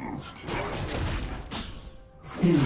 done. Soon.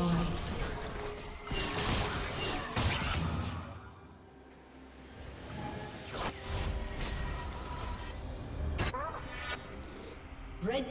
destroyed. Red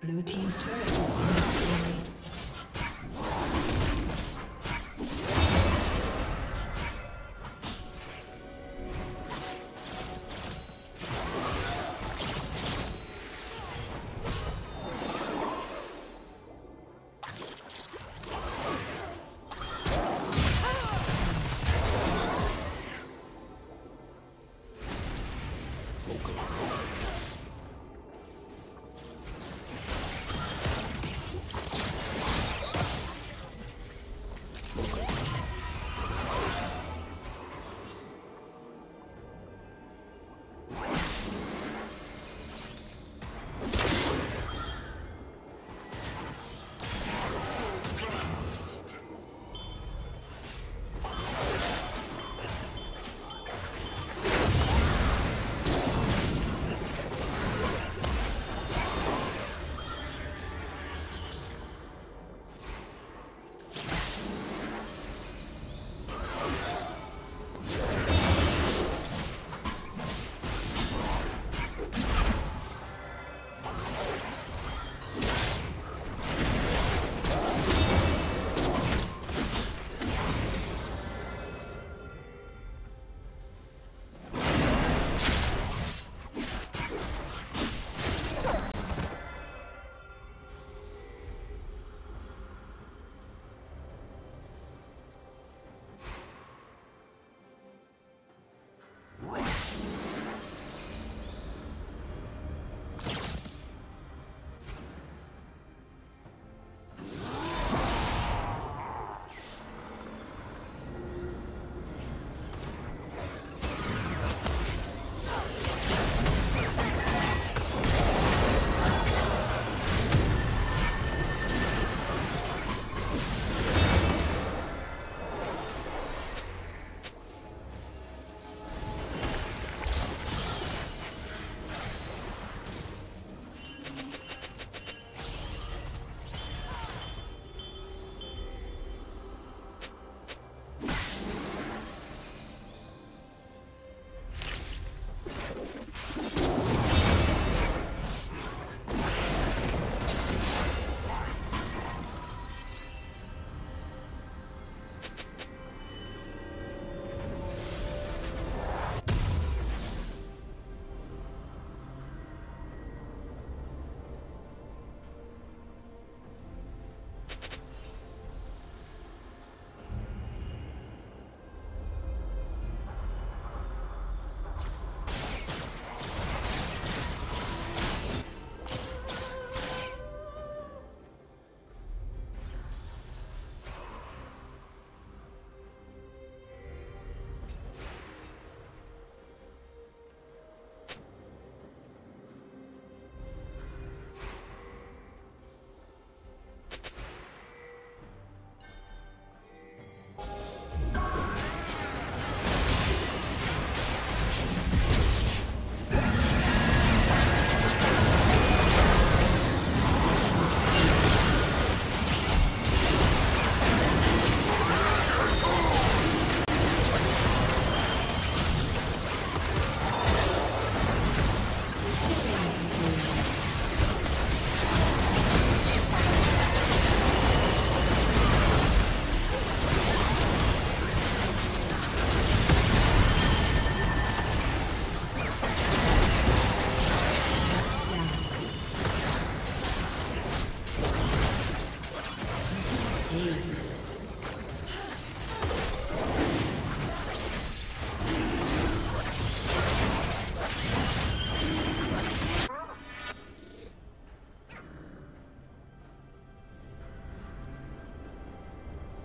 Blue team's turret has been destroyed.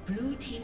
Blue team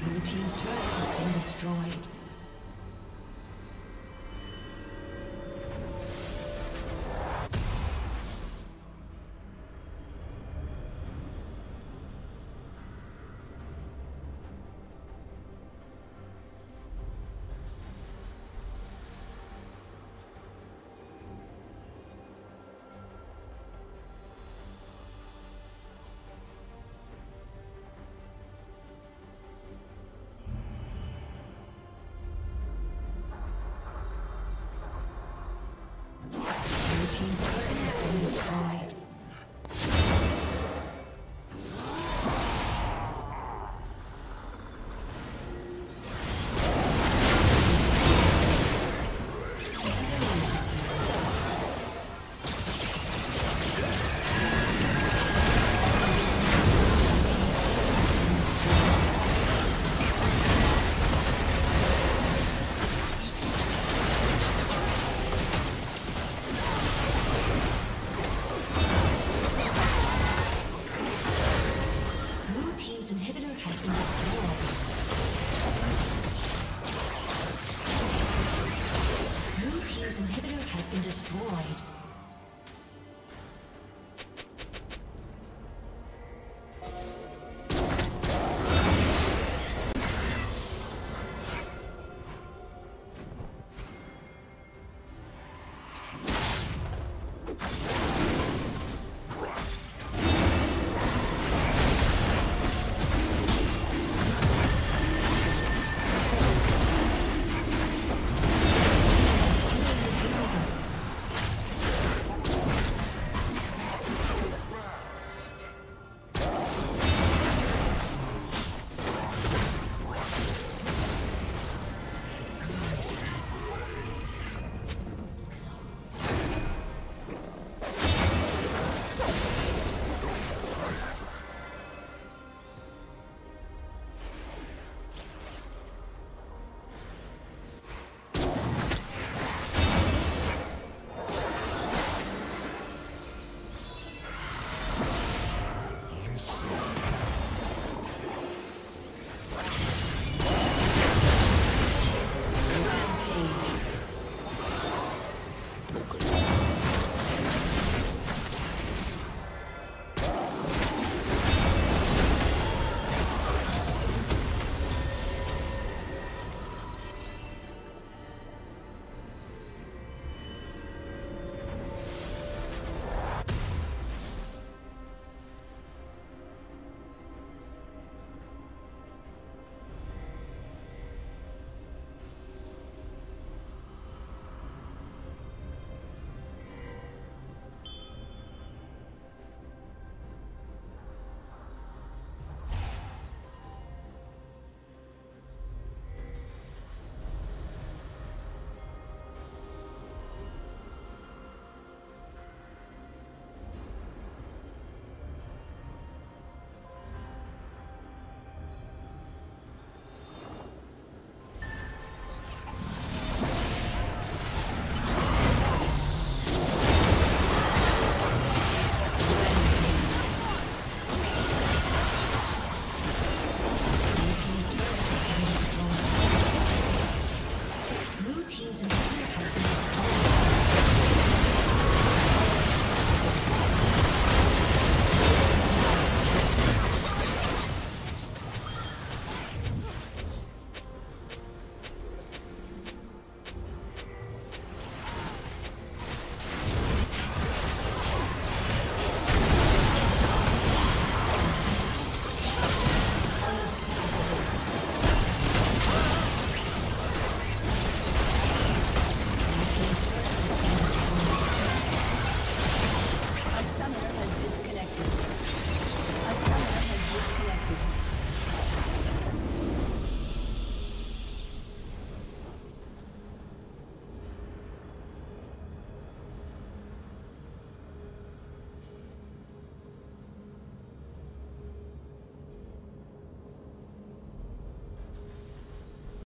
Blue team's turret has been destroyed.